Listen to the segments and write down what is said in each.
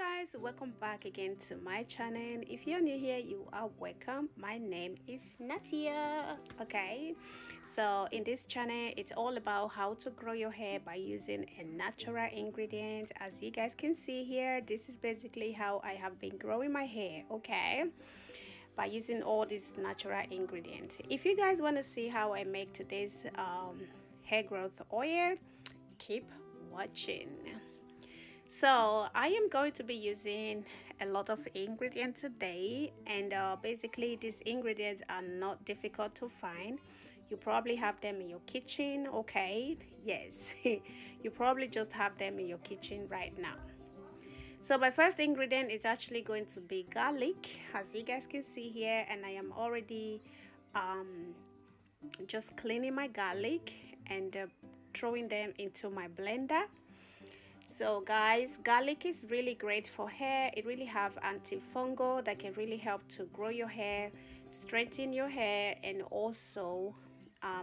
guys, welcome back again to my channel. If you're new here, you are welcome. My name is Natia. Okay, so in this channel it's all about how to grow your hair by using a natural ingredient. As you guys can see here, this is basically how I have been growing my hair, okay, by using all these natural ingredients. If you guys want to see how I make today's hair growth oil, keep watching. So I am going to be using a lot of ingredients today, and basically these ingredients are not difficult to find. You probably have them in your kitchen, okay? Yes, you probably just have them in your kitchen right now. So my first ingredient is actually going to be garlic, as you guys can see here, and I am already just cleaning my garlic and throwing them into my blender. So guys, garlic is really great for hair. It really have antifungal that can really help to grow your hair, strengthen your hair, and also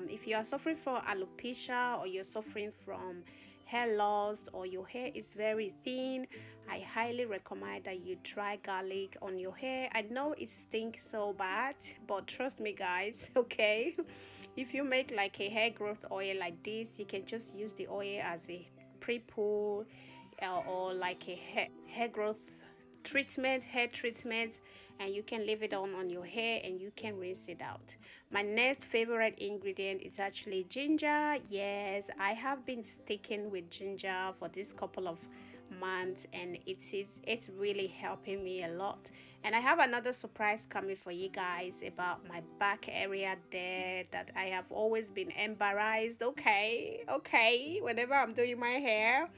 if you are suffering from alopecia or you're suffering from hair loss or your hair is very thin, I highly recommend that you try garlic on your hair. I know it stinks so bad, but trust me guys, okay? If you make like a hair growth oil like this, you can just use the oil as a pre-pull or like a hair growth treatment, hair treatment, and you can leave it on your hair and you can rinse it out. My next favorite ingredient is actually ginger. Yes, I have been sticking with ginger for this couple of months, and it's really helping me a lot. And I have another surprise coming for you guys about my back area there that I have always been embarrassed, okay, whenever I'm doing my hair.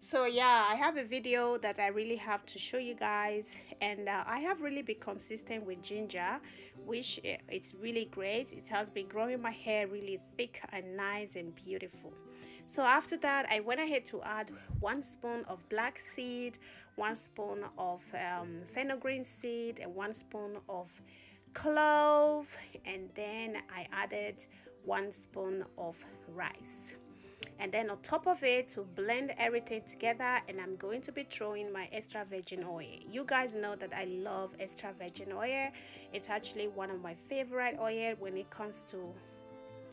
So yeah, I have a video that I really have to show you guys, and I have really been consistent with ginger, which it's really great. It has been growing my hair really thick and nice and beautiful. So after that, I went ahead to add 1 spoon of black seed, 1 spoon of fenugreek seed, and 1 spoon of clove, and then I added 1 spoon of rice. And then on top of it, to blend everything together, and I'm going to be throwing my extra virgin oil. You guys know that I love extra virgin oil. It's actually one of my favorite oil when it comes to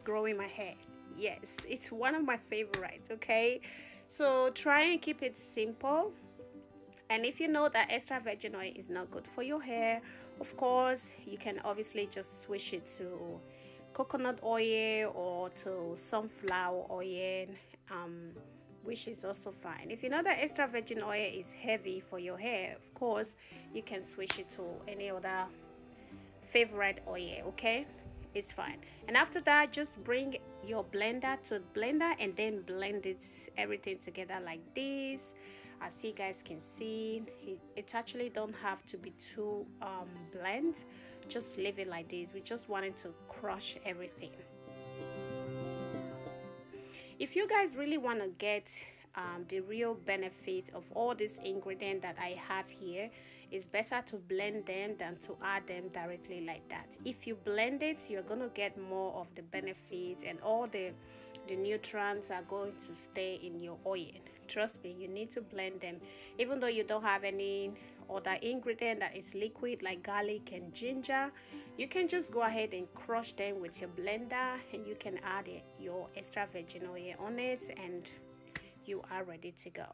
growing my hair. Yes, it's one of my favorites, okay? So try and keep it simple. And if you know that extra virgin oil is not good for your hair, of course, you can obviously just switch it to coconut oil or to sunflower oil, which is also fine. If you know that extra virgin oil is heavy for your hair, of course you can switch it to any other favorite oil, okay? It's fine. And after that, just bring your blender to the blender and then blend everything together like this. As you guys can see, it actually don't have to be too blend. Just leave it like this. We just wanted to crush everything. If you guys really want to get the real benefit of all these ingredients that I have here, it's better to blend them than to add them directly like that. If you blend it, you're going to get more of the benefit, and all the nutrients are going to stay in your oil. Trust me, you need to blend them. Even though you don't have any other ingredient that is liquid like garlic and ginger, you can just go ahead and crush them with your blender, and you can add your extra virgin oil on it, and you are ready to go.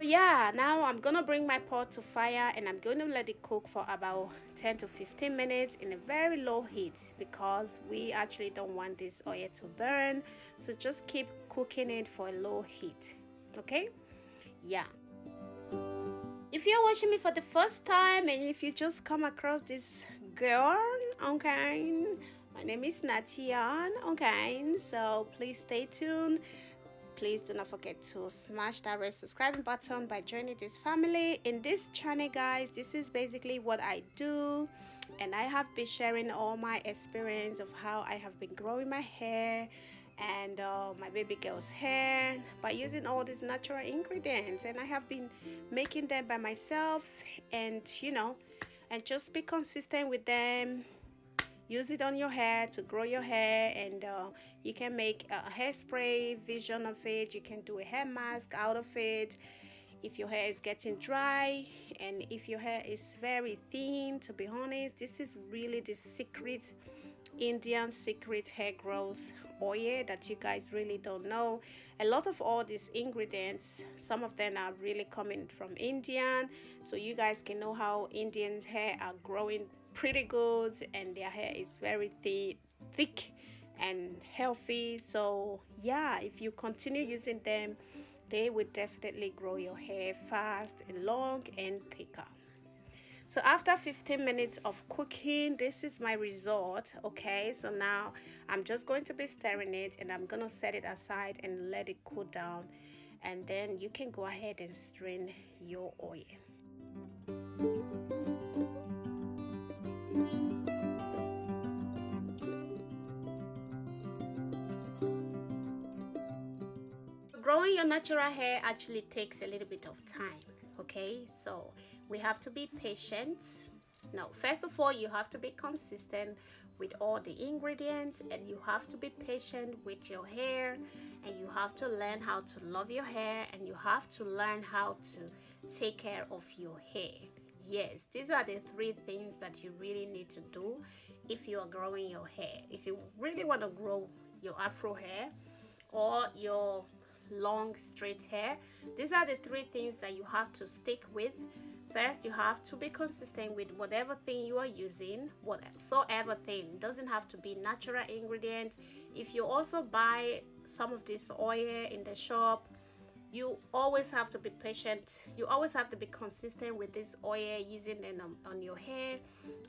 Yeah, now I'm gonna bring my pot to fire, and I'm gonna let it cook for about 10 to 15 minutes in a very low heat, because we actually don't want this oil to burn. So just keep cooking it for a low heat, okay? Yeah. If you're watching me for the first time, and if you just come across this girl, okay, my name is Natia, okay, so please stay tuned. Please do not forget to smash that red subscribing button by joining this family in this channel, guys. This is basically what I do, and I have been sharing all my experience of how I have been growing my hair and my baby girl's hair by using all these natural ingredients, and I have been making them by myself, and you know, and just be consistent with them. Use it on your hair to grow your hair, and you can make a hairspray version of it. You can do a hair mask out of it. if your hair is getting dry and if your hair is very thin. To be honest, this is really the secret Indian secret hair growth oil that you guys really don't know. A lot of all these ingredients, some of them are really coming from Indian, so you guys can know how Indians' hair are growing pretty good and their hair is very thick and healthy. So yeah, if you continue using them, they will definitely grow your hair fast and long and thicker. So after 15 minutes of cooking, this is my result. Okay, so now I'm just going to be stirring it and I'm gonna set it aside and let it cool down, and then you can go ahead and strain your oil. Growing your natural hair actually takes a little bit of time. Okay, so we have to be patient. Now, first of all, you have to be consistent with all the ingredients, and you have to be patient with your hair, and you have to learn how to love your hair, and you have to learn how to take care of your hair. Yes, these are the three things that you really need to do if you are growing your hair. If you really want to grow your afro hair or your long straight hair, these are the three things that you have to stick with. First, you have to be consistent with whatever thing you are using, whatsoever thing. It doesn't have to be natural ingredient. If you also buy some of this oil in the shop, you always have to be patient. You always have to be consistent with this oil, using it on your hair,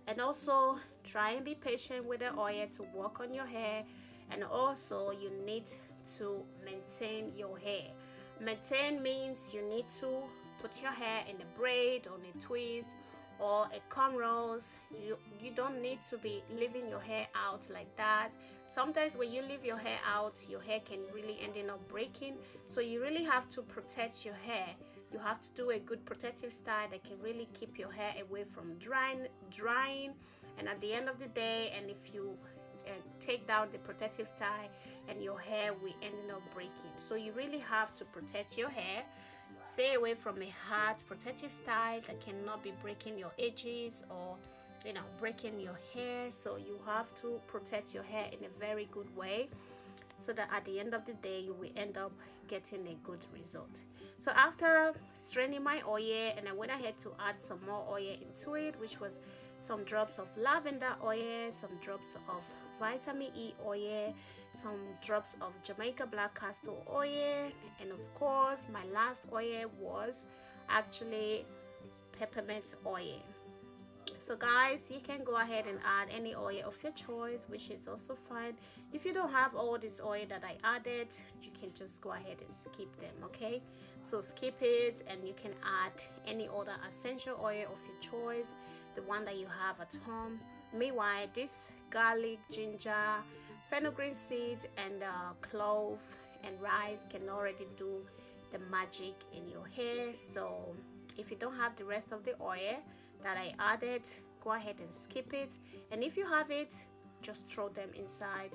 and also try and be patient with the oil to work on your hair. And also you need to maintain your hair. Maintain means you need to put your hair in a braid or in a twist or a cornrows. You don't need to be leaving your hair out like that. Sometimes when you leave your hair out, your hair can really end up breaking, so you really have to protect your hair. You have to do a good protective style that can really keep your hair away from drying, and at the end of the day, and if you take down the protective style, and your hair will end up breaking. So you really have to protect your hair. Stay away from a hard protective style that cannot be breaking your edges or, you know, breaking your hair. So you have to protect your hair in a very good way, so that at the end of the day you will end up getting a good result. So after straining my oil, and I went ahead to add some more oil into it, which was some drops of lavender oil, some drops of vitamin E oil, some drops of Jamaica black castor oil, and of course my last oil was actually peppermint oil. So guys, you can go ahead and add any oil of your choice, which is also fine. If you don't have all this oil that I added, you can just go ahead and skip them. Okay, so skip it, and you can add any other essential oil of your choice, the one that you have at home. Meanwhile, this garlic, ginger, fenugreek seeds, and clove and rice can already do the magic in your hair. So if you don't have the rest of the oil that I added, go ahead and skip it, and if you have it, just throw them inside,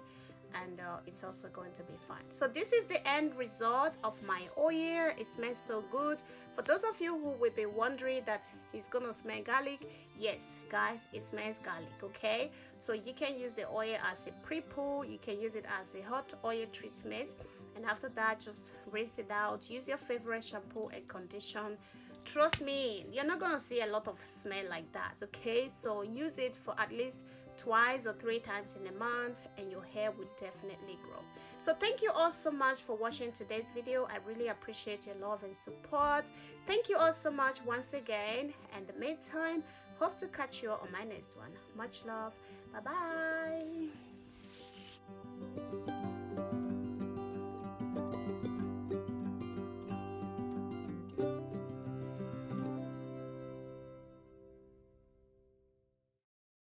and it's also going to be fine. So this is the end result of my oil. It smells so good. For those of you who will be wondering that it's gonna smell garlic, yes guys, it smells garlic. Okay, so you can use the oil as a pre-poo, you can use it as a hot oil treatment, and after that just rinse it out, use your favorite shampoo and conditioner. Trust me, you're not gonna see a lot of smell like that. Okay, so use it for at least twice or three times in a month, and your hair will definitely grow. So thank you all so much for watching today's video. I really appreciate your love and support. Thank you all so much once again, and in the meantime, hope to catch you on my next one. Much love, bye bye.